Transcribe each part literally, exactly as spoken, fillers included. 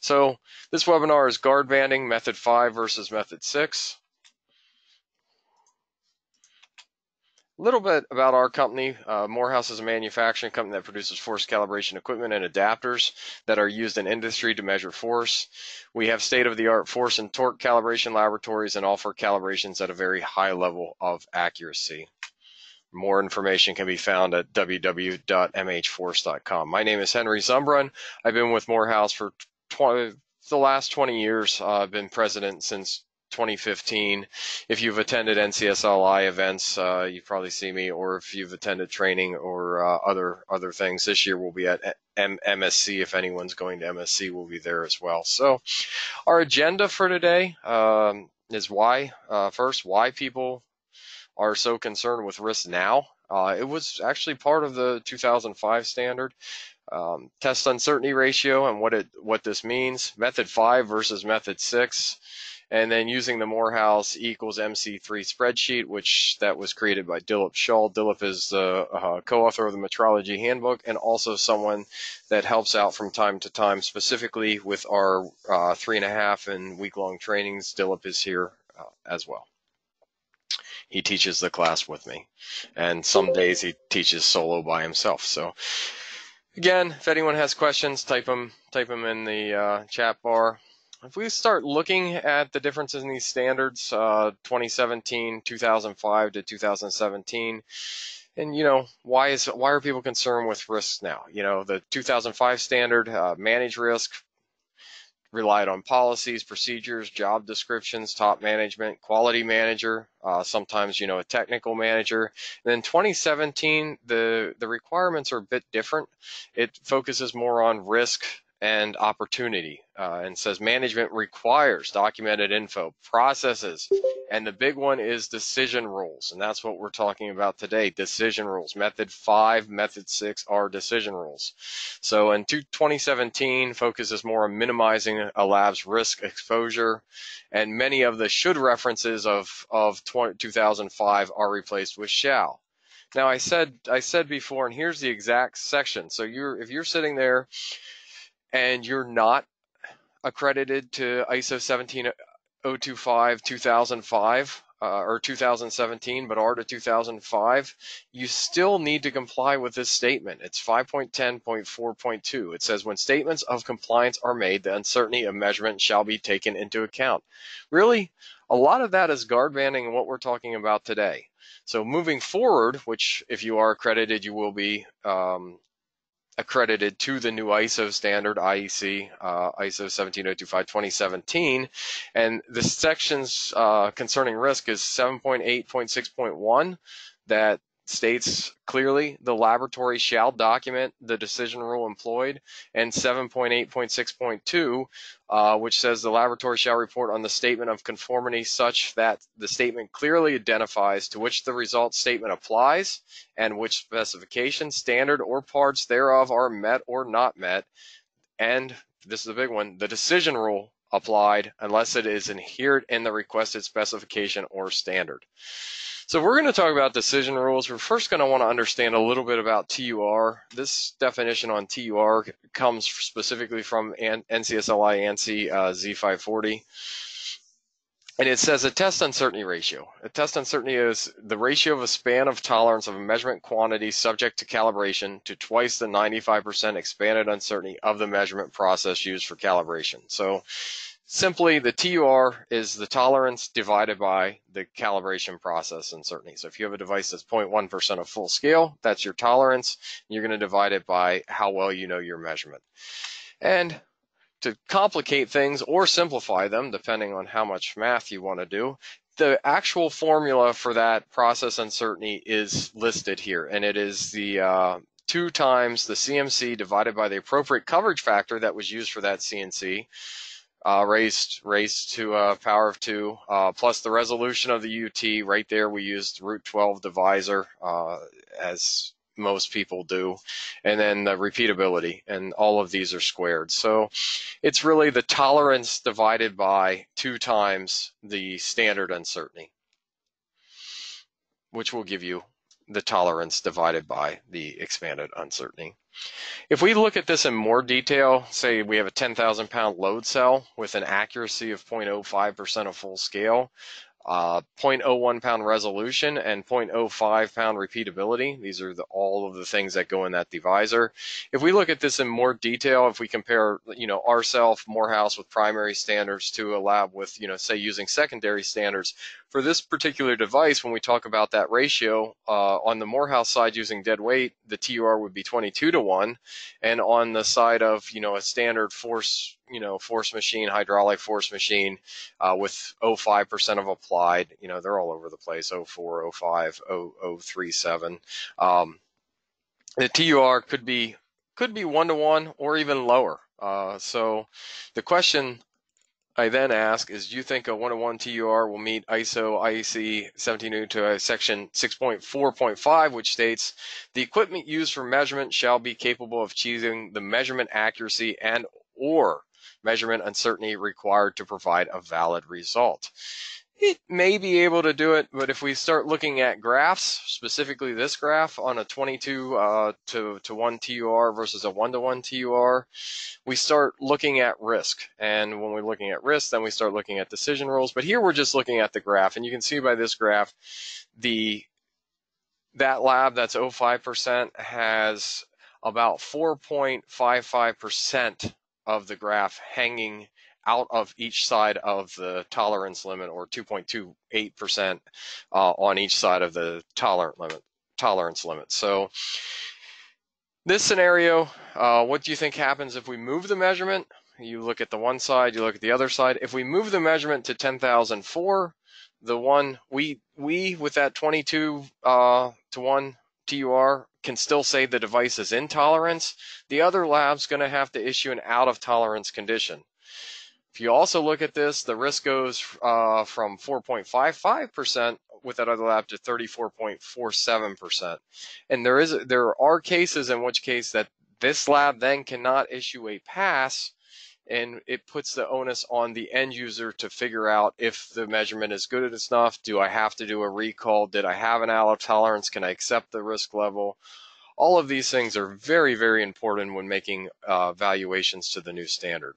So this webinar is guard banding, method five versus method six. A little bit about our company. Uh, Morehouse is a manufacturing company that produces force calibration equipment and adapters that are used in industry to measure force. We have state-of-the-art force and torque calibration laboratories and offer calibrations at a very high level of accuracy. More information can be found at w w w dot m h force dot com. My name is Henry Zumbrun. I've been with Morehouse for the last twenty years. Uh, I've been president since twenty fifteen. If you've attended N C S L I events, uh, you probably see me, or if you've attended training or uh, other other things. This year we'll be at M S C. If anyone's going to M S C, we'll be there as well. So our agenda for today um, is why, uh, first, why people are so concerned with risk now. Uh, it was actually part of the two thousand five standard. Um, test uncertainty ratio and what it what this means, method five versus method six, and then using the Morehouse E equals M C three spreadsheet, which that was created by Dilip Schull. Dilip is the uh, co-author of the Metrology Handbook and also someone that helps out from time to time, specifically with our uh, three and a half and week-long trainings. Dilip is here uh, as well. He teaches the class with me, and some days he teaches solo by himself. So again, if anyone has questions, type them, type them in the uh, chat bar. If we start looking at the differences in these standards, uh, twenty seventeen, two thousand five to two thousand seventeen, and you know, why is why are people concerned with risks now? You know, the two thousand five standard uh, managed risk relied on policies, procedures, job descriptions, top management, quality manager, uh, sometimes you know a technical manager. And then twenty seventeen, the the requirements are a bit different. It focuses more on risk and opportunity, uh, and says management requires documented info, processes, and the big one is decision rules, and that's what we're talking about today, decision rules. Method five, method six are decision rules. So in twenty seventeen, focuses more on minimizing a lab's risk exposure, and many of the should references of, of two thousand five are replaced with shall. Now I said, I said before, and here's the exact section, so you're, if you're sitting there and you're not accredited to I S O seventeen oh twenty-five two thousand five uh, or two thousand seventeen, but are to two thousand five, you still need to comply with this statement. It's five point ten point four point two. It says, when statements of compliance are made, the uncertainty of measurement shall be taken into account. Really, a lot of that is guard banding and what we're talking about today. So moving forward, which if you are accredited, you will be um, accredited to the new I S O standard, I E C, uh, I S O seventeen oh twenty-five twenty seventeen, and the sections uh, concerning risk is seven point eight point six point one that states clearly the laboratory shall document the decision rule employed, and seven point eight point six point two, uh, which says the laboratory shall report on the statement of conformity such that the statement clearly identifies to which the result statement applies and which specification, standard, or parts thereof are met or not met, and this is a big one, the decision rule applied unless it is inherent in the requested specification or standard. So we're going to talk about decision rules. We're first going to want to understand a little bit about T U R. This definition on T U R comes specifically from N C S L I ANSI uh, Z five forty. And it says a test uncertainty ratio. A test uncertainty is the ratio of a span of tolerance of a measurement quantity subject to calibration to twice the ninety-five percent expanded uncertainty of the measurement process used for calibration. So simply, the T U R is the tolerance divided by the calibration process uncertainty. So if you have a device that's zero point one percent of full scale, that's your tolerance. You're going to divide it by how well you know your measurement. And to complicate things or simplify them, depending on how much math you want to do, the actual formula for that process uncertainty is listed here, and it is the uh, two times the C M C divided by the appropriate coverage factor that was used for that C N C, Uh, raised, raised to a uh, power of two, uh, plus the resolution of the U U T. Right there we used root twelve divisor, uh, as most people do, and then the repeatability, and all of these are squared. So it's really the tolerance divided by two times the standard uncertainty, which will give you the tolerance divided by the expanded uncertainty. If we look at this in more detail, say we have a ten thousand pound load cell with an accuracy of zero point zero five percent of full scale, uh, zero point zero one pound resolution, and zero point zero five pound repeatability. These are the, all of the things that go in that divisor. If we look at this in more detail, if we compare, you know, ourself, Morehouse with primary standards to a lab with, you know, say using secondary standards, for this particular device, when we talk about that ratio, uh, on the Morehouse side using dead weight, the T U R would be twenty-two to one, and on the side of, you know, a standard force, you know, force machine, hydraulic force machine, uh, with zero point five percent of applied, you know, they're all over the place, zero point four, zero point five, zero point zero three seven. Um, the T U R could be could be one to one or even lower. Uh, so the question I then ask is, do you think a one to one T U R will meet I S O I E C one seven two two five section six point four point five, which states the equipment used for measurement shall be capable of achieving the measurement accuracy and or measurement uncertainty required to provide a valid result? It may be able to do it, but if we start looking at graphs, specifically this graph on a twenty-two to one T U R versus a one to one T U R, we start looking at risk. And when we're looking at risk, then we start looking at decision rules. But here we're just looking at the graph, and you can see by this graph, the that lab that's zero point five percent has about four point five five percent of the graph hanging out of each side of the tolerance limit, or two point two eight percent uh, on each side of the tolerant limit, tolerance limit. So this scenario, uh, what do you think happens if we move the measurement? You look at the one side, you look at the other side. If we move the measurement to ten thousand four, the one we, we with that twenty-two to one T U R can still say the device is in tolerance. The other lab's going to have to issue an out of tolerance condition. If you also look at this, the risk goes uh, from four point five five percent with that other lab to thirty-four point four seven percent. And there is there are cases in which case that this lab then cannot issue a pass, and it puts the onus on the end user to figure out if the measurement is good enough. Do I have to do a recall? Did I have an out of tolerance? Can I accept the risk level? All of these things are very, very important when making uh, valuations to the new standard.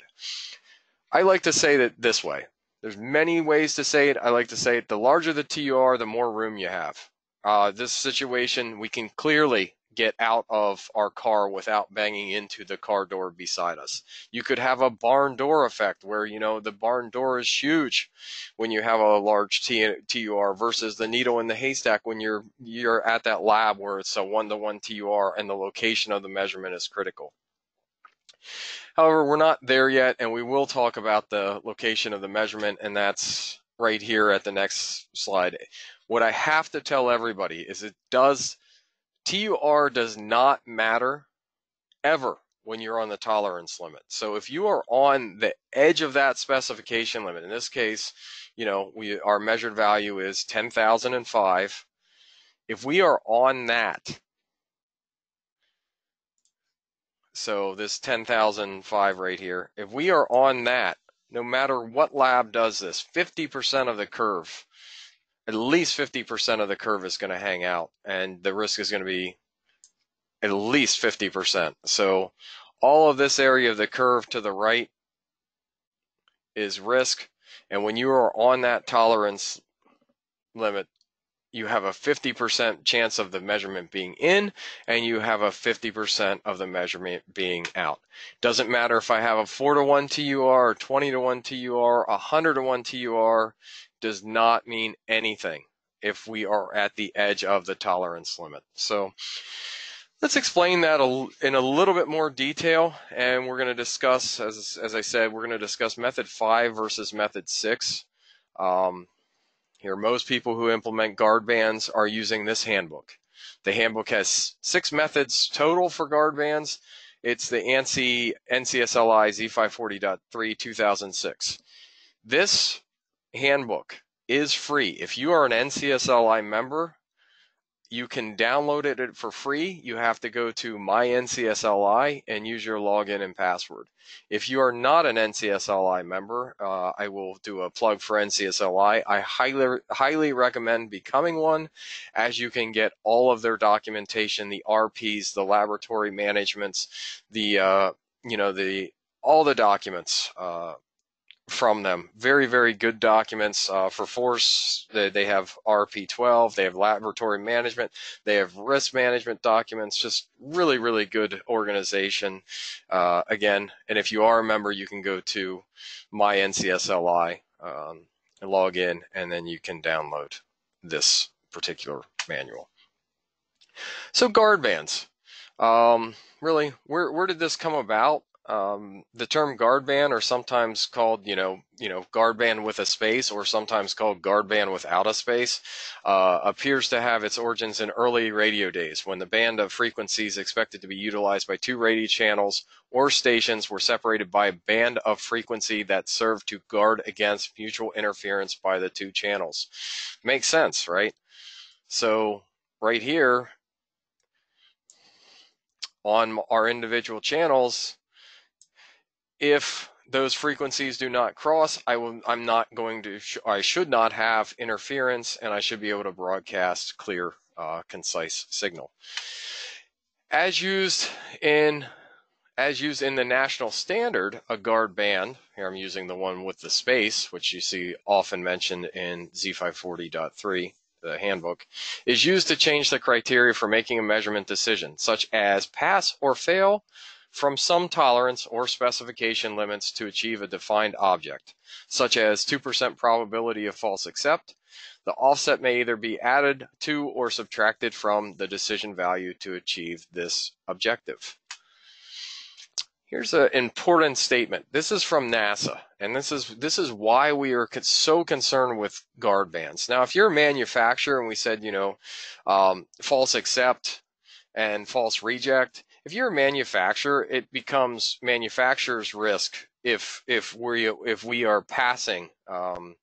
I like to say it this way. There's many ways to say it. I like to say it, the larger the T U R, the more room you have. Uh, this situation, we can clearly get out of our car without banging into the car door beside us. You could have a barn door effect where, you know, the barn door is huge when you have a large T U R versus the needle in the haystack when you're, you're at that lab where it's a one to one T U R and the location of the measurement is critical. However, we're not there yet, and we will talk about the location of the measurement, and that's right here at the next slide. What I have to tell everybody is it does, T U R does not matter ever when you're on the tolerance limit. So if you are on the edge of that specification limit, in this case, you know, we, our measured value is ten thousand five. If we are on that, so this ten thousand five right here, if we are on that, no matter what lab does this, fifty percent of the curve, at least fifty percent of the curve is going to hang out, and the risk is going to be at least fifty percent. So all of this area of the curve to the right is risk, and when you are on that tolerance limit, you have a fifty percent chance of the measurement being in, and you have a fifty percent of the measurement being out. Doesn't matter if I have a four to one T U R, twenty to one T U R, one hundred to one T U R, does not mean anything if we are at the edge of the tolerance limit. So let's explain that in a little bit more detail, and we're gonna discuss, as, as I said, we're gonna discuss method five versus method six. Um, Here, most people who implement guard bands are using this handbook. The handbook has six methods total for guard bands. It's the A N S I N C S L I Z five forty point three two thousand six. This handbook is free. If you are an N C S L I member, You can download it for free. You have to go to My N C S L I and use your login and password. If you are not an N C S L I member, uh, I will do a plug for N C S L I. I highly, highly recommend becoming one, as you can get all of their documentation, the R Ps, the laboratory managements, the, uh, you know, the, all the documents, uh, from them. Very, very good documents uh, for force. They, they have R P twelve, they have laboratory management, they have risk management documents, just really, really good organization. Uh, again, and if you are a member, you can go to My N C S L I um, and log in, and then you can download this particular manual. So guard bands. Um, really, where, where did this come about? Um, the term guard band, or sometimes called, you know, you know, guard band with a space, or sometimes called guard band without a space, uh, appears to have its origins in early radio days, when the band of frequencies expected to be utilized by two radio channels or stations were separated by a band of frequency that served to guard against mutual interference by the two channels. Makes sense, right? So right here on our individual channels, if those frequencies do not cross, I will, I'm not going to, sh I should not have interference, and I should be able to broadcast clear, uh, concise signal. As used in, as used in the national standard, a guard band, here I'm using the one with the space, which you see often mentioned in Z five forty point three. The handbook, is used to change the criteria for making a measurement decision, such as pass or fail, from some tolerance or specification limits to achieve a defined object, such as two percent probability of false accept. The offset may either be added to or subtracted from the decision value to achieve this objective. Here's an important statement. This is from NASA, and this is this is why we are so concerned with guard bands. Now, if you're a manufacturer, and we said, you know, um, false accept and false reject, if you're a manufacturer, it becomes manufacturer's risk if if we if we are passing, um,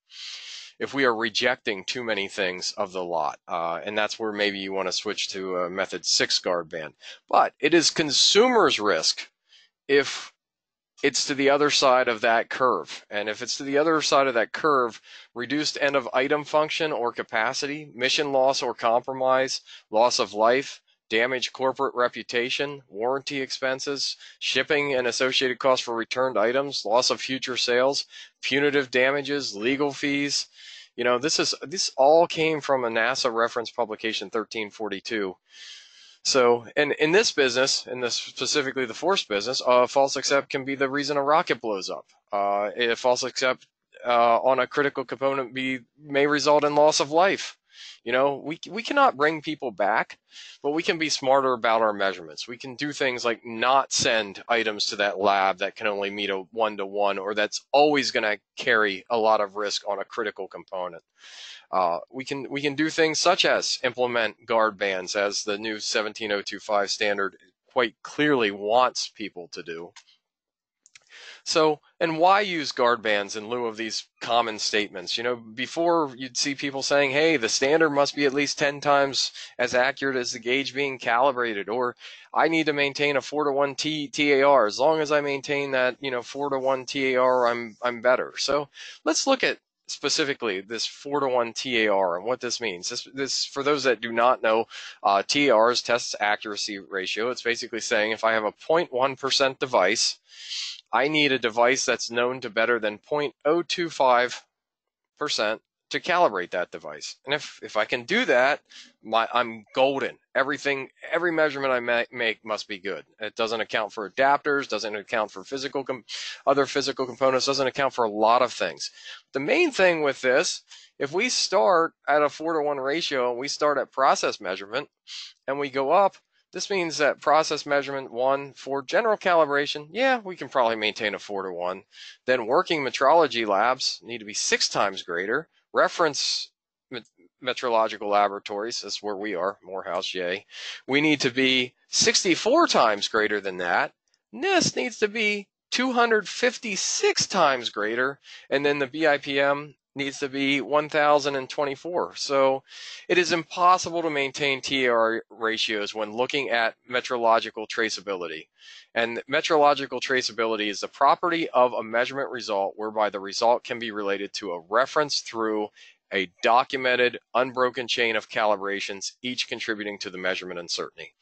if we are rejecting too many things of the lot, uh, and that's where maybe you want to switch to a method six guard band. But it is consumer's risk if it's to the other side of that curve, and if it's to the other side of that curve, reduced end of item function or capacity, mission loss or compromise, loss of life, damage, corporate reputation, warranty expenses, shipping and associated costs for returned items, loss of future sales, punitive damages, legal fees. You know, this is this all came from a NASA reference publication thirteen forty-two. So, and in this business, in this specifically the force business, uh, false accept can be the reason a rocket blows up. Uh, if false accept uh, on a critical component be may result in loss of life. You know, we, we cannot bring people back, but we can be smarter about our measurements. We can do things like not send items to that lab that can only meet a one-to-one, or that's always going to carry a lot of risk on a critical component. Uh, we can we can do things such as implement guard bands, as the new seventeen oh two five standard quite clearly wants people to do. So, and why use guard bands in lieu of these common statements? You know, before you'd see people saying, hey, the standard must be at least ten times as accurate as the gauge being calibrated, or I need to maintain a four to one T A R. As long as I maintain that, you know, four to one T A R, I'm, I'm better. So let's look at specifically this four to one T A R and what this means. This, this for those that do not know, uh, T A R is test accuracy ratio. It's basically saying if I have a zero point one percent device, I need a device that's known to better than zero point zero two five percent to calibrate that device. And if, if I can do that, my, I'm golden. Everything, every measurement I make must be good. It doesn't account for adapters, doesn't account for physical com other physical components, doesn't account for a lot of things. The main thing with this, if we start at a four to one ratio and we start at process measurement and we go up, this means that process measurement one for general calibration, yeah, we can probably maintain a four to one. Then working metrology labs need to be six times greater. Reference metrological laboratories, that's where we are, Morehouse, yay. We need to be sixty-four times greater than that. NIST needs to be two hundred fifty-six times greater. And then the B I P M needs to be one thousand twenty-four. So it is impossible to maintain T A R ratios when looking at metrological traceability. And metrological traceability is the property of a measurement result whereby the result can be related to a reference through a documented, unbroken chain of calibrations, each contributing to the measurement uncertainty.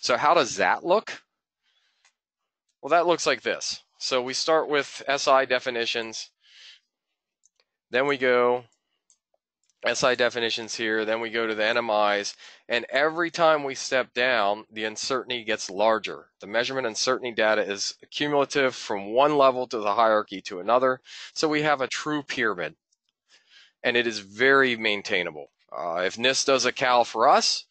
So how does that look? Well, that looks like this. So we start with S I definitions. Then we go S I definitions here, then we go to the N M Is, and every time we step down, the uncertainty gets larger. The measurement uncertainty data is cumulative from one level to the hierarchy to another, so we have a true pyramid, and it is very maintainable. Uh, if NIST does a cal for us,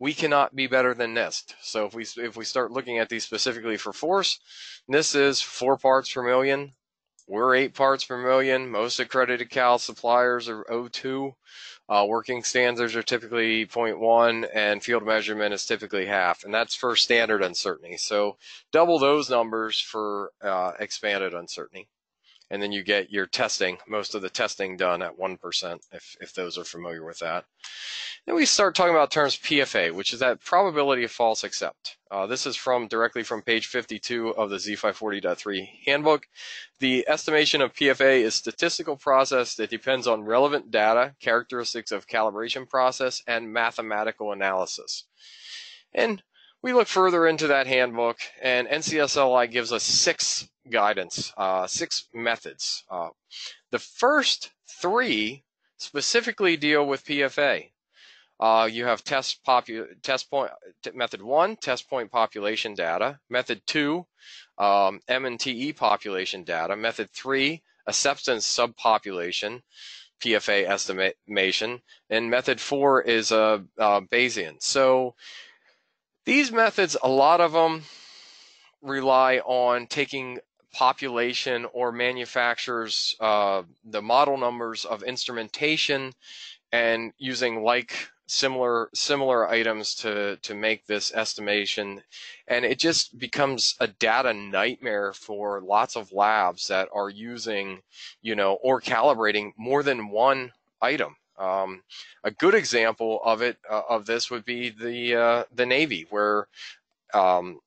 we cannot be better than NIST. So if we, if we start looking at these specifically for force, NIST is four parts per million. We're eight parts per million. Most accredited cal suppliers are zero point two. Uh, working standards are typically zero point one, and field measurement is typically half, and that's for standard uncertainty. So double those numbers for uh, expanded uncertainty, and then you get your testing, most of the testing done at one percent, if, if those are familiar with that. Then we start talking about terms P F A, which is that probability of false accept. Uh, this is from directly from page fifty-two of the Z five forty point three handbook. The estimation of P F A is a statistical process that depends on relevant data, characteristics of calibration process, and mathematical analysis. And we look further into that handbook, and N C S L I gives us six guidance, uh, six methods. Uh, the first three specifically deal with P F A. Uh, you have test, popu test point, method one, test point population data. Method two, um, M and T E population data. Method three, acceptance subpopulation, P F A estimation. And method four is a uh, uh, Bayesian. So these methods, a lot of them rely on taking population or manufacturers, uh, the model numbers of instrumentation, and using like similar similar items to to make this estimation, and it just becomes a data nightmare for lots of labs that are using, you know, or calibrating more than one item. Um, a good example of it uh, of this would be the uh, the Navy, where um,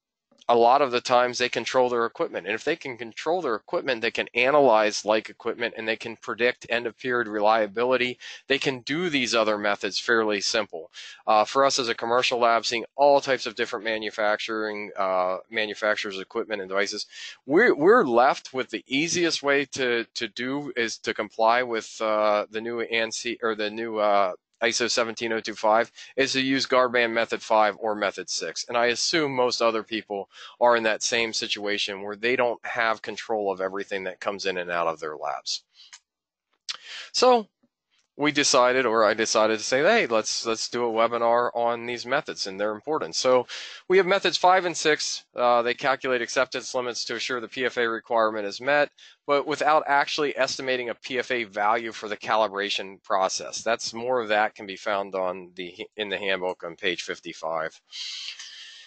a lot of the times they control their equipment, and if they can control their equipment, they can analyze like equipment, and they can predict end of period reliability. They can do these other methods fairly simple. Uh, for us as a commercial lab, seeing all types of different manufacturing uh, manufacturers, equipment, and devices, we're, we're left with the easiest way to to do is to comply with uh, the new ANSI or the new uh, I S O seventeen oh twenty-five is to use Garband method five or method six. And I assume most other people are in that same situation where they don't have control of everything that comes in and out of their labs. So we decided, or I decided to say, hey, let's let's do a webinar on these methods and their importance. So we have methods five and six. Uh, they calculate acceptance limits to assure the P F A requirement is met, but without actually estimating a P F A value for the calibration process. That's more of that can be found on the in the handbook on page fifty-five.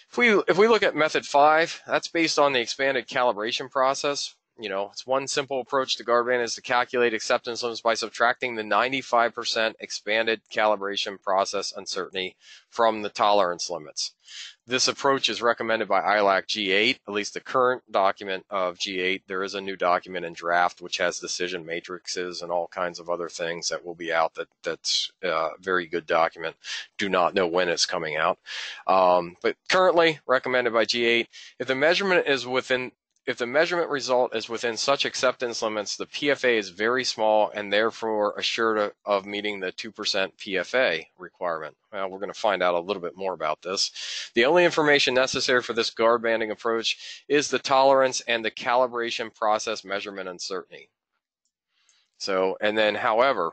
If we if we look at method five, that's based on the expanded calibration process. You know, it's one simple approach to Garband is to calculate acceptance limits by subtracting the ninety-five percent expanded calibration process uncertainty from the tolerance limits. This approach is recommended by I LAC G eight, at least the current document of G eight. There is a new document in draft which has decision matrices and all kinds of other things that will be out. That that's a very good document. Do not know when it's coming out, um, but currently recommended by G eight. If the measurement is within If the measurement result is within such acceptance limits, the P F A is very small and therefore assured of meeting the two percent P F A requirement. Well, we're going to find out a little bit more about this. The only information necessary for this guard banding approach is the tolerance and the calibration process measurement uncertainty. So, and then however,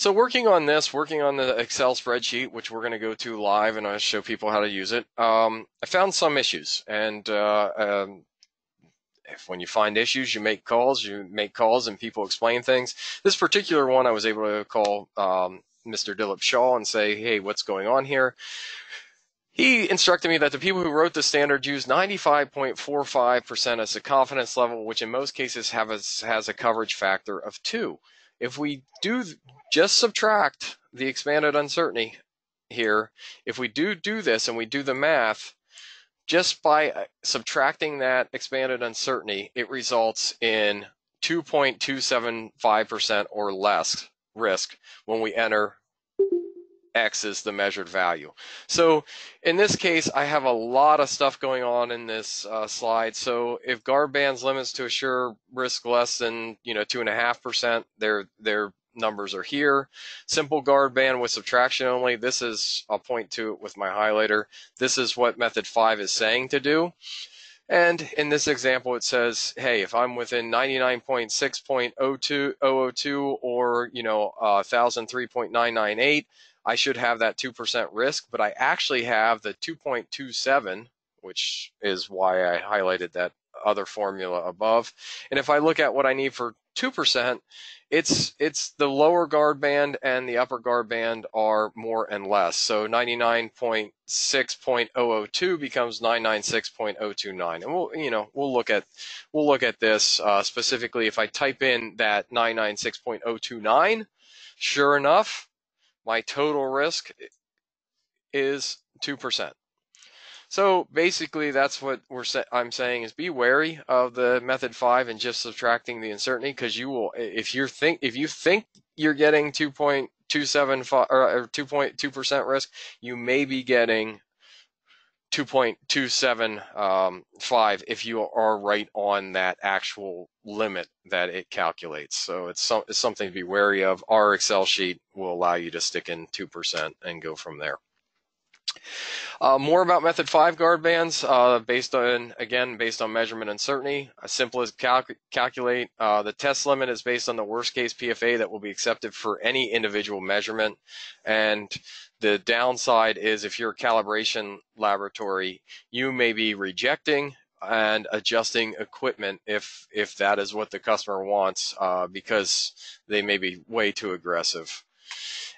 So working on this, working on the Excel spreadsheet, which we're going to go to live and I'll show people how to use it, um, I found some issues. And uh, um, if when you find issues, you make calls, you make calls and people explain things. This particular one, I was able to call um, Mister Dilip Schull and say, hey, what's going on here? He instructed me that the people who wrote the standard use ninety-five point four five percent as a confidence level, which in most cases have a, has a coverage factor of two. If we do just subtract the expanded uncertainty here, if we do do this and we do the math, just by subtracting that expanded uncertainty, it results in two point two seven five percent or less risk when we enter X is the measured value. So in this case, I have a lot of stuff going on in this uh, slide. So if guard bands limits to assure risk less than, you know, two and a half percent, their their numbers are here. Simple guard band with subtraction only. This is, I'll point to it with my highlighter. This is what method five is saying to do. And in this example, it says, hey, if I'm within ninety-nine point six point zero zero two or, you know, uh, one thousand three point nine nine eight, I should have that two percent risk, but I actually have the two point two seven, which is why I highlighted that other formula above. And if I look at what I need for two percent, it's it's the lower guard band and the upper guard band are more and less. So ninety-nine point six point zero zero two becomes nine ninety-six point zero two nine. And we'll you know we'll look at we'll look at this uh, specifically. If I type in that nine ninety-six point zero two nine, sure enough, my total risk is two percent. So basically that's what we're sa I'm saying is be wary of the method five and just subtracting the uncertainty, because you will, if you think if you think you're getting two point two seven five or two point two percent risk, you may be getting two point two seven five if you are right on that actual limit that it calculates. So it's, so, it's something to be wary of. Our Excel sheet will allow you to stick in two percent and go from there. Uh, more about method five guard bands, uh, based on, again, based on measurement uncertainty. As simple as cal calculate, uh, the test limit is based on the worst case P F A that will be accepted for any individual measurement. And the downside is if you're a calibration laboratory, you may be rejecting and adjusting equipment if, if that is what the customer wants, uh, because they may be way too aggressive.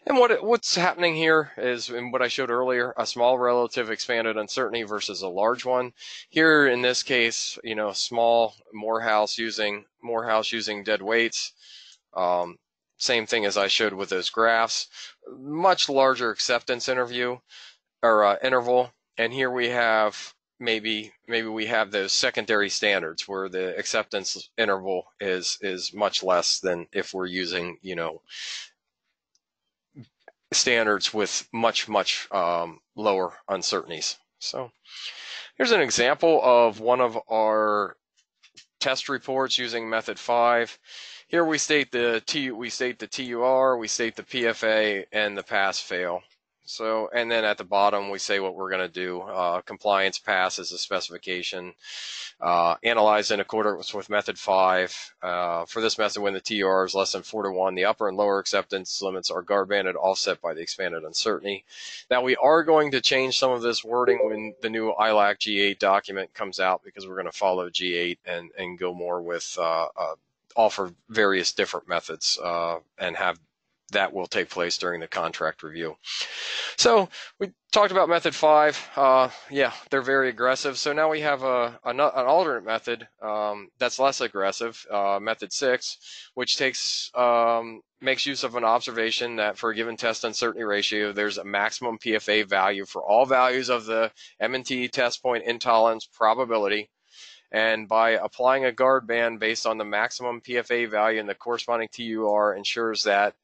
And what what's happening here is, in what I showed earlier, a small relative expanded uncertainty versus a large one. Here in this case, you know, small Morehouse using Morehouse using dead weights. Um, same thing as I showed with those graphs. Much larger acceptance interview or uh, interval. And here we have maybe maybe we have those secondary standards where the acceptance interval is is much less than if we're using, you know, standards with much, much um, lower uncertainties. So here's an example of one of our test reports using method five. Here we state the T, we state the T U R, we state the P F A, and the pass-fail. So, and then at the bottom we say what we're going to do. Uh, compliance pass is a specification. Uh, analyze in accordance with method five. Uh, for this method, when the T U R is less than four to one, the upper and lower acceptance limits are guard banded offset by the expanded uncertainty. Now we are going to change some of this wording when the new I LAC G eight document comes out, because we're going to follow G eight and, and go more with uh, uh, offer various different methods uh, and have that will take place during the contract review. So we talked about method five. Uh, yeah, they're very aggressive. So now we have a, an, an alternate method um, that's less aggressive, uh, method six, which takes um, makes use of an observation that for a given test uncertainty ratio, there's a maximum P F A value for all values of the M and T E test point intolerance probability. And by applying a guard band based on the maximum P F A value and the corresponding T U R ensures that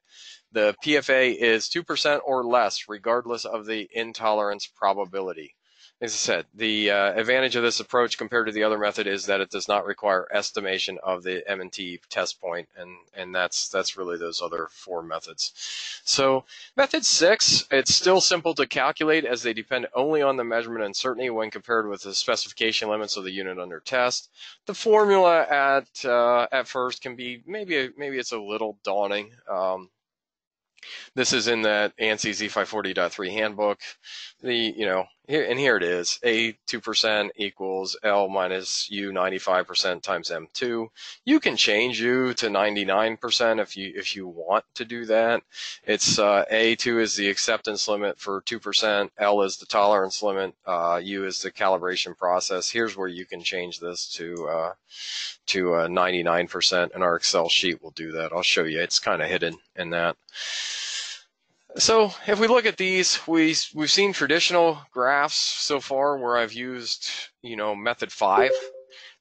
the P F A is two percent or less, regardless of the intolerance probability. As I said, the uh, advantage of this approach compared to the other method is that it does not require estimation of the M and T test point, and, and that's, that's really those other four methods. So method six, it's still simple to calculate as they depend only on the measurement uncertainty when compared with the specification limits of the unit under test. The formula at, uh, at first can be, maybe, maybe it's a little daunting. Um, This is in that ANSI Z five forty point three handbook. The, you know, here, and here it is, A two percent equals L minus U ninety-five percent times M two. You can change U to ninety-nine percent if you if you want to do that. It's uh, A two is the acceptance limit for two percent, L is the tolerance limit, uh, U is the calibration process. Here's where you can change this to uh, to uh, ninety-nine percent, and our Excel sheet will do that. I'll show you, it's kind of hidden in that. So if we look at these, we, we've seen traditional graphs so far where I've used, you know, method five.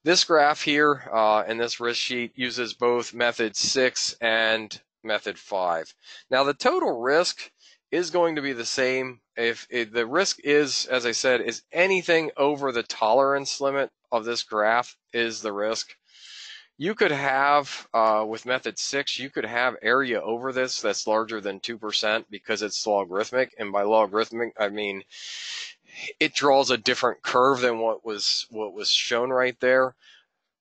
This graph here uh, and this risk sheet uses both method six and method five. Now the total risk is going to be the same. If, if the risk is, as I said, is anything over the tolerance limit of this graph is the risk. You could have, uh, with method six, you could have area over this that's larger than two percent because it's logarithmic. And by logarithmic, I mean, it draws a different curve than what was, what was shown right there.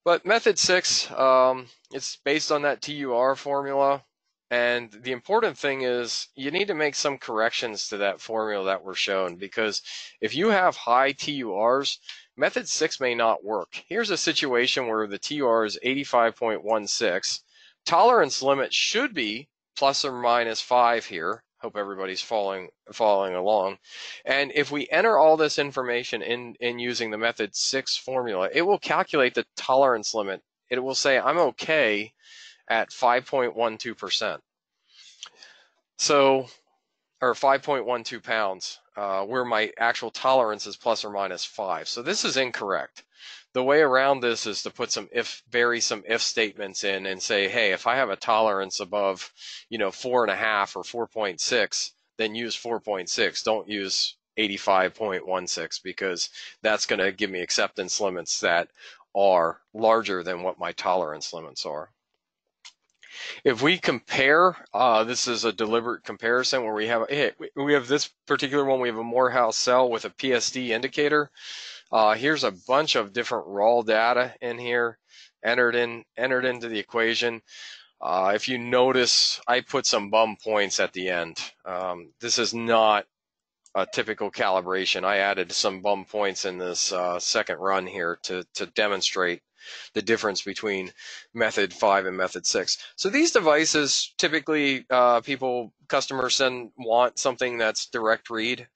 But method six, um, it's based on that T U R formula. And the important thing is you need to make some corrections to that formula that were shown, because if you have high T U Rs, method six may not work. Here's a situation where the T U R is eighty-five point one six. Tolerance limit should be plus or minus five here. Hope everybody's following following along. And if we enter all this information in, in using the method six formula, it will calculate the tolerance limit. It will say I'm okay at five point one two percent. So, or five point one two pounds, uh, where my actual tolerance is plus or minus five. So this is incorrect. The way around this is to put some if, vary some if statements in and say, hey, if I have a tolerance above, you know, four and a half or four point six, then use four point six. Don't use eighty-five point one six, because that's going to give me acceptance limits that are larger than what my tolerance limits are. If we compare, uh, this is a deliberate comparison where we have hey, we have this particular one, we have a Morehouse cell with a P S D indicator. Uh, here's a bunch of different raw data in here, entered in entered into the equation. Uh, if you notice, I put some bum points at the end. Um, this is not a typical calibration. I added some bum points in this uh, second run here to, to demonstrate the difference between method five and method six. So these devices, typically uh, people, customers send, want something that's direct read,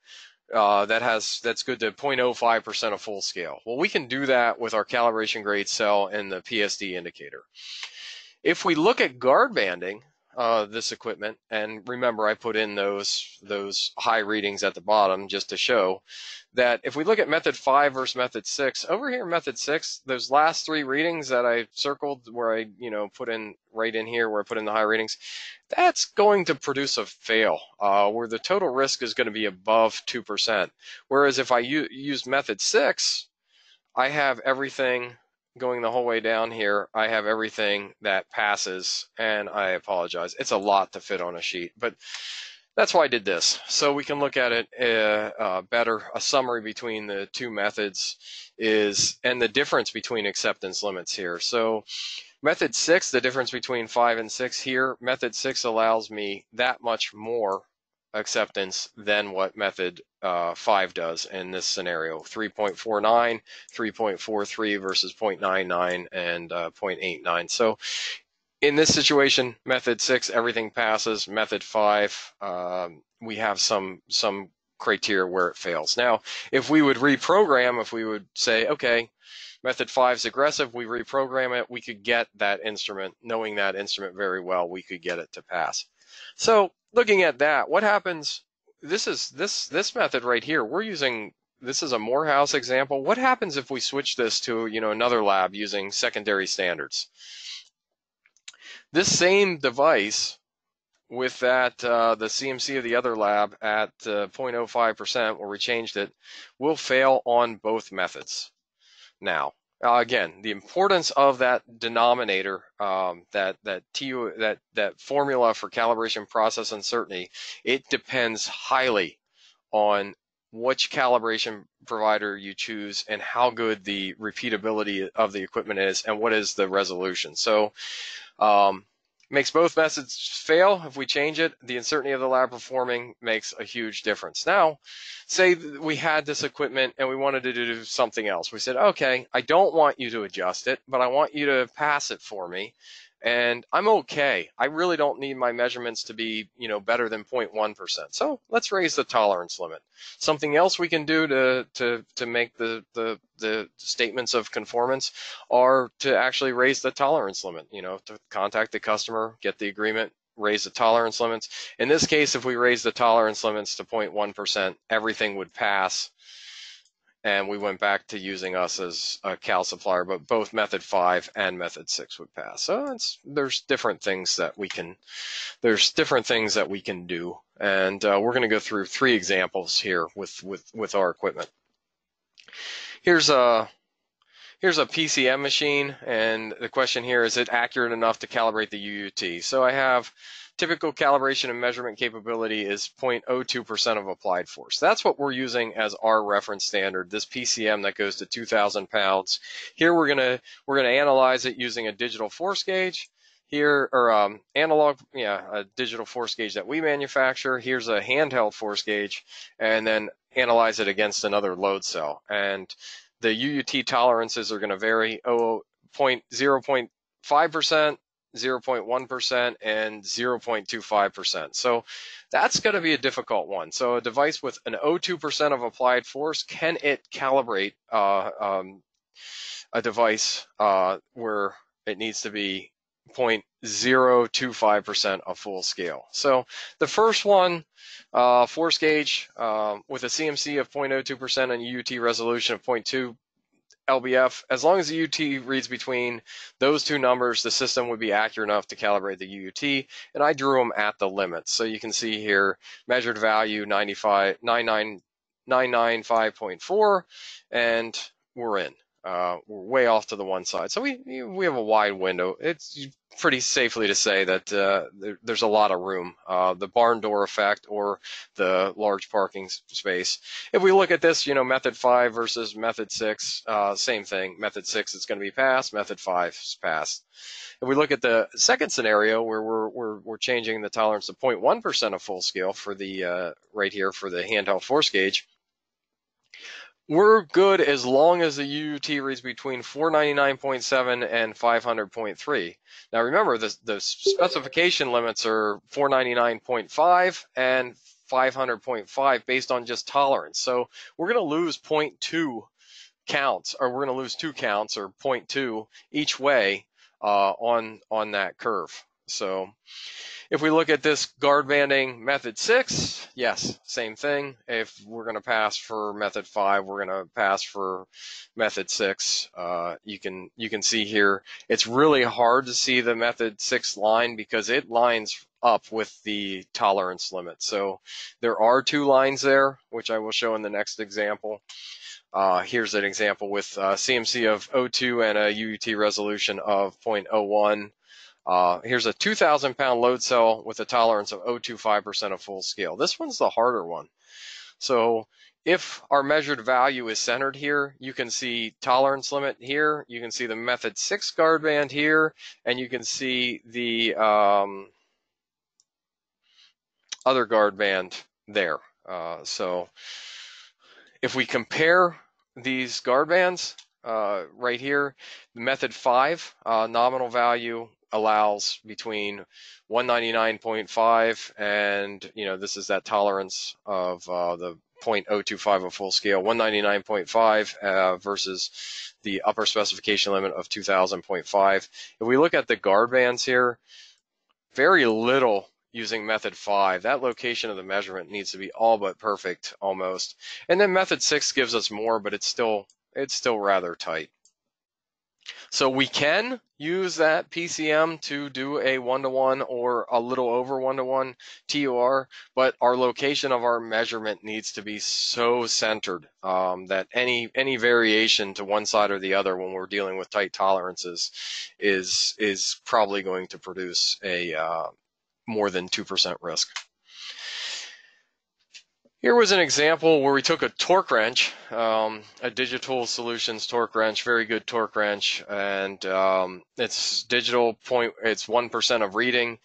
uh, that has, that's good to zero point zero five percent of full scale. Well, we can do that with our calibration grade cell and the P S D indicator. If we look at guard banding, uh, this equipment, and remember I put in those, those high readings at the bottom just to show that if we look at method five versus method six, over here method six, those last three readings that I circled where I, you know, put in right in here where I put in the high readings, that's going to produce a fail, uh, where the total risk is going to be above two percent. Whereas if I use method six, I have everything going the whole way down here. I have everything that passes, and I apologize. It's a lot to fit on a sheet, but that's why I did this, so we can look at it uh, uh, better. A summary between the two methods is, and the difference between acceptance limits here. So method six, the difference between five and six here, method six allows me that much more acceptance than what method uh, five does in this scenario, three point four nine, three point four three versus zero point nine nine and uh, zero point eight nine. So in this situation, method six, everything passes. Method five, um, we have some some criteria where it fails. Now, if we would reprogram, if we would say, okay, method five is aggressive, we reprogram it, we could get that instrument, knowing that instrument very well, we could get it to pass. So looking at that, what happens, this is this this method right here, we're using, this is a Morehouse example. What happens if we switch this to, you know, another lab using secondary standards? This same device with that uh, the C M C of the other lab at uh, zero point zero five percent, where we changed it, will fail on both methods. Now, uh, again, the importance of that denominator, um, that that T U, that that formula for calibration process uncertainty, it depends highly on which calibration provider you choose and how good the repeatability of the equipment is and what is the resolution. So. Um, makes both methods fail. If we change it, the uncertainty of the lab performing makes a huge difference. Now, say we had this equipment and we wanted to do something else. We said, okay, I don't want you to adjust it, but I want you to pass it for me. And I'm okay. I really don't need my measurements to be, you know, better than zero point one percent. So let's raise the tolerance limit. Something else we can do to to to make the the the statements of conformance are to actually raise the tolerance limit. You know, to contact the customer, get the agreement, raise the tolerance limits. In this case, if we raise the tolerance limits to zero point one percent, everything would pass. And we went back to using us as a Cal supplier, but both method five and method six would pass. So it's, there's different things that we can, there's different things that we can do. And uh, we're going to go through three examples here with, with, with our equipment. Here's a, here's a P C M machine. And the question here, is it accurate enough to calibrate the U U T? So I have typical calibration and measurement capability is zero point zero two percent of applied force. That's what we're using as our reference standard, this P C M that goes to two thousand pounds. Here we're gonna we're gonna analyze it using a digital force gauge. Here, or um, analog, yeah, a digital force gauge that we manufacture. Here's a handheld force gauge, and then analyze it against another load cell. And the U U T tolerances are gonna vary zero point zero five percent. zero point one percent and zero point two five percent. So that's going to be a difficult one. So a device with an zero point zero two percent of applied force, can it calibrate uh, um, a device uh, where it needs to be zero point zero two five percent of full scale? So the first one, uh, force gauge uh, with a C M C of zero point zero two percent and U U T resolution of zero point two percent. L B F, as long as the U U T reads between those two numbers, the system would be accurate enough to calibrate the U U T, and I drew them at the limits. So you can see here, measured value nine ninety-five point four, and we're in. Uh, we're way off to the one side. So we we have a wide window. It's pretty safely to say that uh, there, there's a lot of room. Uh, the barn door effect or the large parking space. If we look at this, you know, method five versus method six, uh, same thing. Method six is going to be passed. Method five is passed. If we look at the second scenario where we're we're, we're changing the tolerance to zero point one percent of full scale for the uh, right here for the handheld force gauge. We're good as long as the U U T reads between four ninety-nine point seven and five hundred point three. Now remember, the, the specification limits are four ninety-nine point five and five hundred point five based on just tolerance. So we're going to lose zero point two counts, or we're going to lose two counts or zero point two each way uh, on, on that curve. So if we look at this guard banding method six, yes, same thing. If we're going to pass for method five, we're going to pass for method six. Uh, you can you can see here, it's really hard to see the method six line because it lines up with the tolerance limit. So there are two lines there, which I will show in the next example. Uh, here's an example with uh, C M C of zero point zero two and a U U T resolution of zero point zero one. Uh, here's a two thousand pound load cell with a tolerance of zero point zero two five percent of full scale. This one's the harder one. So if our measured value is centered here, you can see tolerance limit here, you can see the method six guard band here, and you can see the um, other guard band there. Uh, so if we compare these guard bands uh, right here, method five uh, nominal value allows between one ninety-nine point five and, you know, this is that tolerance of uh, the zero point zero two five of full scale, one ninety-nine point five uh, versus the upper specification limit of two thousand point five. If we look at the guard bands here, very little using method five. That location of the measurement needs to be all but perfect almost. And then method six gives us more, but it's still, it's still rather tight. So we can use that P C M to do a one-to-one or a little over one-to-one T U R, but our location of our measurement needs to be so centered um, that any any variation to one side or the other when we're dealing with tight tolerances is is probably going to produce a uh, more than two percent risk. Here was an example where we took a torque wrench, um, a Digital Solutions torque wrench, very good torque wrench, and um, it's digital point, it's one percent of reading.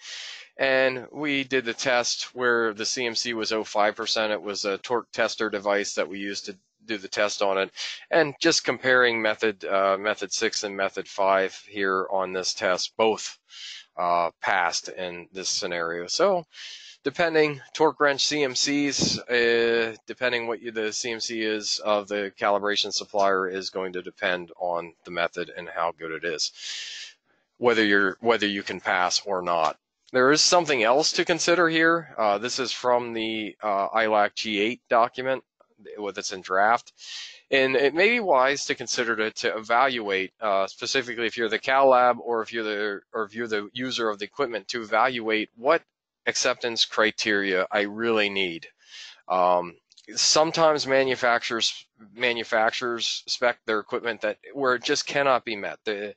And we did the test where the C M C was zero point five percent. It was a torque tester device that we used to do the test on it. And just comparing method, uh, method six and method five here on this test, both uh, passed in this scenario. So, depending, torque wrench C M Cs, uh, depending what you, the C M C is of the calibration supplier is going to depend on the method and how good it is, whether you're whether you can pass or not. There is something else to consider here. Uh, this is from the uh, I LAC G eight document that's in draft. And it may be wise to consider to, to evaluate, uh, specifically if you're the Cal Lab or if you're the or if you're the user of the equipment, to evaluate what acceptance criteria I really need. Um, sometimes manufacturers manufacturers spec their equipment that where it just cannot be met. The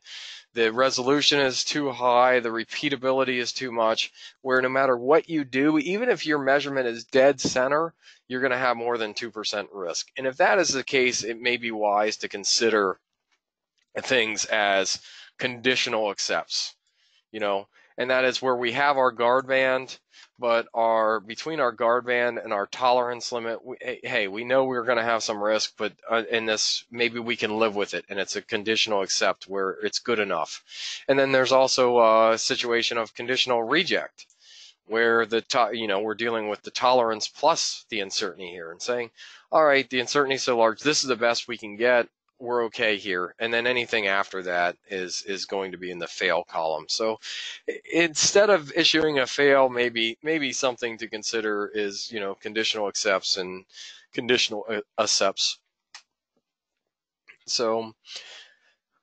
the resolution is too high, the repeatability is too much, where no matter what you do, even if your measurement is dead center, you're going to have more than two percent risk. And if that is the case, it may be wise to consider things as conditional accepts, you know. And that is where we have our guard band, but our between our guard band and our tolerance limit, we, hey, we know we're going to have some risk, but uh, in this, maybe we can live with it, and it's a conditional accept where it's good enough. And then there's also a situation of conditional reject, where the to, you know we're dealing with the tolerance plus the uncertainty here, and saying, all right, the uncertainty is so large, this is the best we can get. We're okay here, and then anything after that is is going to be in the fail column. So instead of issuing a fail, maybe maybe something to consider is you know conditional accepts and conditional accepts. So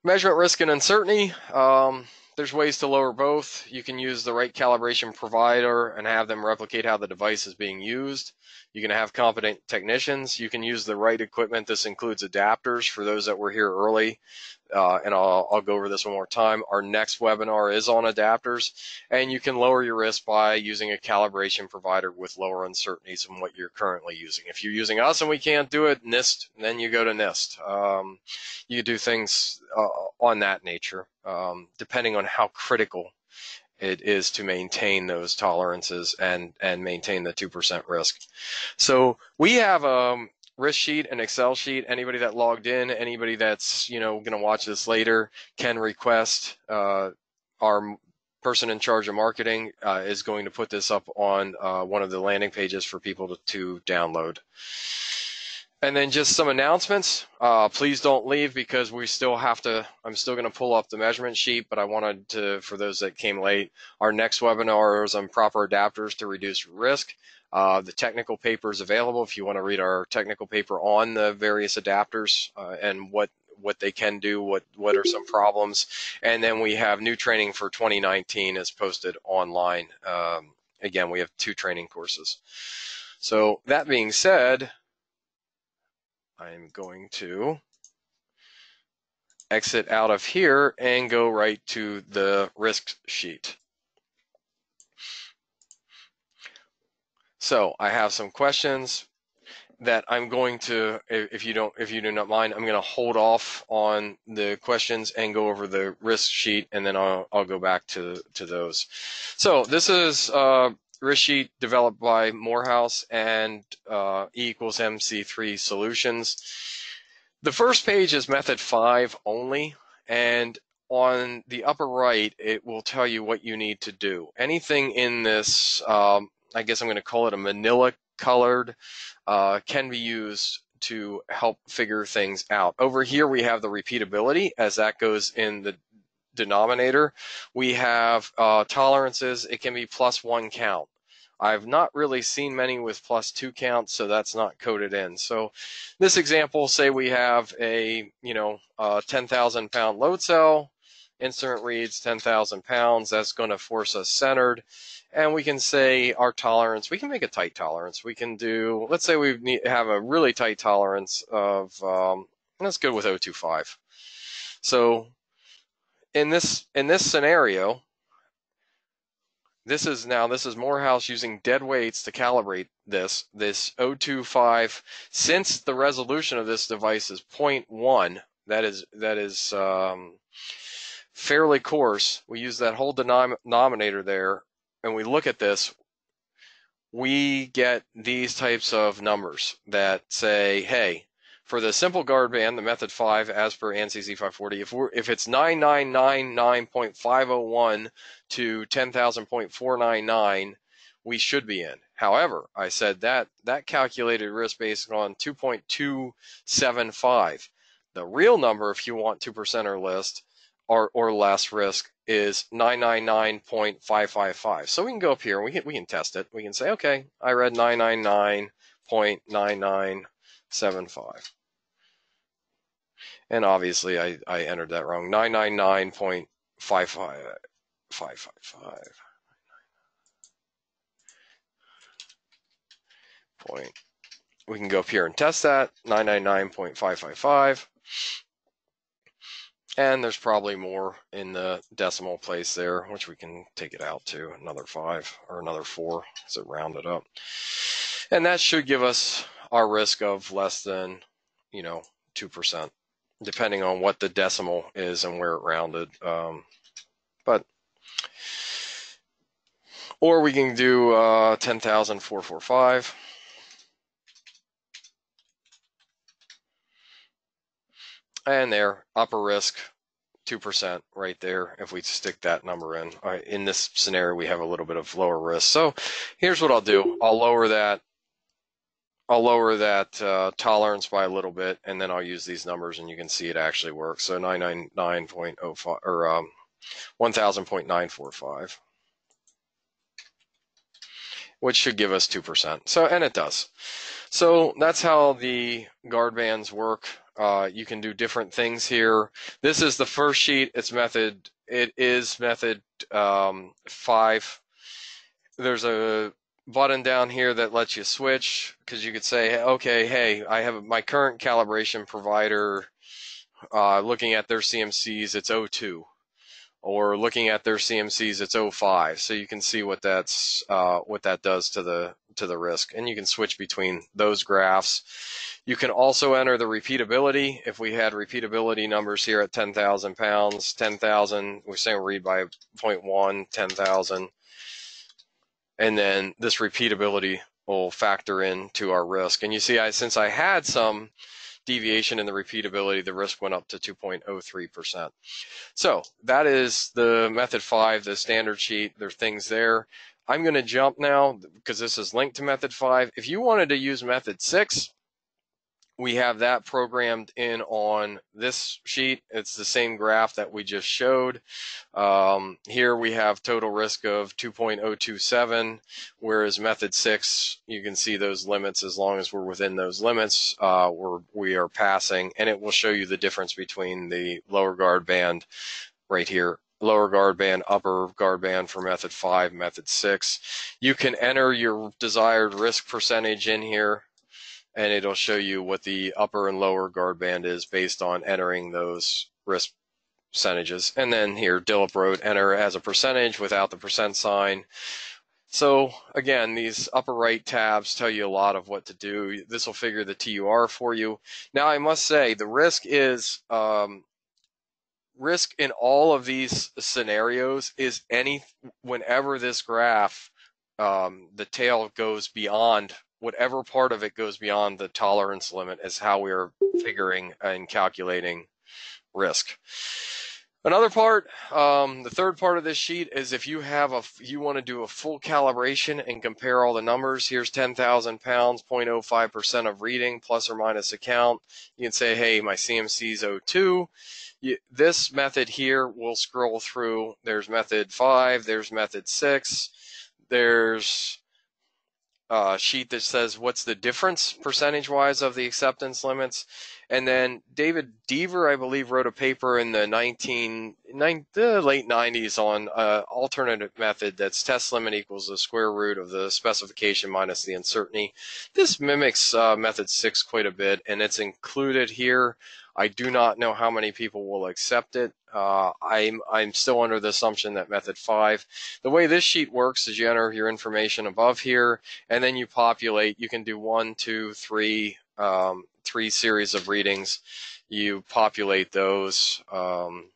measurement risk and uncertainty. Um, there's ways to lower both. You can use the right calibration provider and have them replicate how the device is being used. You can have competent technicians. You can use the right equipment. This includes adapters for those that were here early. Uh, and I'll, I'll go over this one more time. Our next webinar is on adapters. And you can lower your risk by using a calibration provider with lower uncertainties than what you're currently using. If you're using us and we can't do it, NIST, then you go to NIST. Um, you do things uh, on that nature, um, depending on how critical it is to maintain those tolerances and, and maintain the two percent risk. So we have a risk sheet, an Excel sheet. Anybody that logged in, anybody that's, you know, going to watch this later can request. Uh, our person in charge of marketing uh, is going to put this up on uh, one of the landing pages for people to, to download. And then just some announcements. Uh, please don't leave because we still have to, I'm still going to pull up the measurement sheet, but I wanted to, for those that came late, our next webinar is on proper adapters to reduce risk. Uh, the technical paper is available if you want to read our technical paper on the various adapters uh, and what what they can do, what, what are some problems. And then we have new training for twenty nineteen is posted online. Um, again, we have two training courses. So that being said, I'm going to exit out of here and go right to the risk sheet. So I have some questions that I'm going to, if you don't, if you do not mind, I'm going to hold off on the questions and go over the risk sheet, and then I'll, I'll go back to, to those. So this is uh, risk sheet developed by Morehouse and uh, E equals M C three Solutions. The first page is method five only, and on the upper right, it will tell you what you need to do. Anything in this, um, I guess I'm going to call it a manila colored, uh, can be used to help figure things out. Over here, we have the repeatability, as that goes in the denominator. We have uh, tolerances. It can be plus one count. I've not really seen many with plus two counts, so that's not coded in. So this example, say we have a you know a ten thousand pound load cell, instrument reads ten thousand pounds. That's going to force us centered, and we can say our tolerance. We can make a tight tolerance. We can do. Let's say we need, have a really tight tolerance of. Um, let's go with zero point two five. So. In this in this scenario, This is now, this is Morehouse using dead weights to calibrate this, this zero point two five. Since the resolution of this device is zero point one, that is, that is um, fairly coarse. We use that whole denom denominator there, and we look at this, we get these types of numbers that say, hey, for the simple guard band, the method five, as per ANSI Z five forty, if we're if it's nine nine nine nine point five oh one to ten thousand point four nine nine, we should be in. However, I said that that calculated risk based on two point two seven five. The real number, if you want two percent or less, or or less risk, is nine nine nine point five five five. So we can go up here and we can we can test it. We can say, okay, I read nine nine nine point nine nine seven five, and obviously I, I entered that wrong. Nine nine nine point five five five five. We can go up here and test that nine nine nine point five five five, and there's probably more in the decimal place there, which we can take it out to another five or another four, so round it up, and that should give us our risk of less than, you know, two percent, depending on what the decimal is and where it rounded. Um, but, or we can do uh, ten thousand four forty-five. And there, upper risk, two percent right there. If we stick that number in, right, in this scenario, we have a little bit of lower risk. So here's what I'll do. I'll lower that. I'll lower that uh, tolerance by a little bit, and then I'll use these numbers, and you can see it actually works. So nine nine nine point oh five or um, one thousand point nine four five, which should give us two percent. So, and it does. So that's how the guard bands work. Uh, you can do different things here. This is the first sheet. It's method. It is method um, five. There's a button down here that lets you switch, because you could say, okay, hey, I have my current calibration provider, uh, looking at their C M Cs, it's zero point two, or looking at their C M Cs, it's zero point five. So you can see what that's uh, what that does to the to the risk, and you can switch between those graphs. You can also enter the repeatability. If we had repeatability numbers here at ten thousand pounds, ten thousand, we're saying read by zero point one, ten thousand. And then this repeatability will factor into our risk. And you see, I since I had some deviation in the repeatability, the risk went up to two point oh three percent. So that is the method five, the standard sheet. There are things there. I'm going to jump now because this is linked to method five. If you wanted to use method six, we have that programmed in on this sheet. It's the same graph that we just showed. Um, here we have total risk of two point oh two seven, whereas method six, you can see those limits. As long as we're within those limits, uh, we're, we are passing, and it will show you the difference between the lower guard band right here, lower guard band, upper guard band for method five, method six. You can enter your desired risk percentage in here, and it'll show you what the upper and lower guard band is based on entering those risk percentages. And then here, Dilip wrote, enter as a percentage without the percent sign. So again, these upper right tabs tell you a lot of what to do. This will figure the T U R for you. Now I must say, the risk is, um, risk in all of these scenarios is any, whenever this graph, um, the tail goes beyond, whatever part of it goes beyond the tolerance limit is how we're figuring and calculating risk. Another part, um, the third part of this sheet is if you have a, you want to do a full calibration and compare all the numbers. Here's ten thousand pounds, zero point oh five percent of reading, plus or minus a count. You can say, hey, my C M C's zero point two. You, this method here will scroll through. There's method five, there's method six, there's Uh, sheet that says what's the difference percentage wise of the acceptance limits, And then David Deaver, I believe, wrote a paper in the nineteen, nine, the late nineties on uh, alternative method that's test limit equals the square root of the specification minus the uncertainty. This mimics uh, method six quite a bit, and it's included here. I do not know how many people will accept it. Uh, I'm, I'm still under the assumption that method five. The way this sheet works is you enter your information above here, and then you populate. You can do one, two, three, um, three series of readings. You populate those um,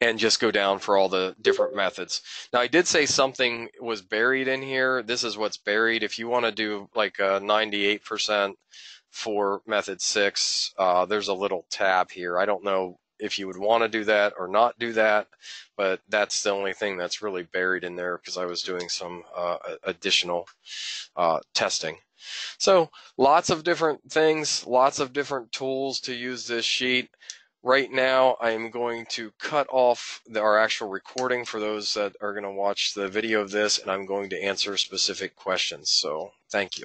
and just go down for all the different methods. Now, I did say something was buried in here. This is what's buried. If you want to do like a ninety-eight percent, for method six, uh, there's a little tab here. I don't know if you would want to do that or not do that, but that's the only thing that's really buried in there because I was doing some uh, additional uh, testing. So lots of different things, lots of different tools to use this sheet. Right now, I'm going to cut off the, our actual recording for those that are going to watch the video of this, and I'm going to answer specific questions. So thank you.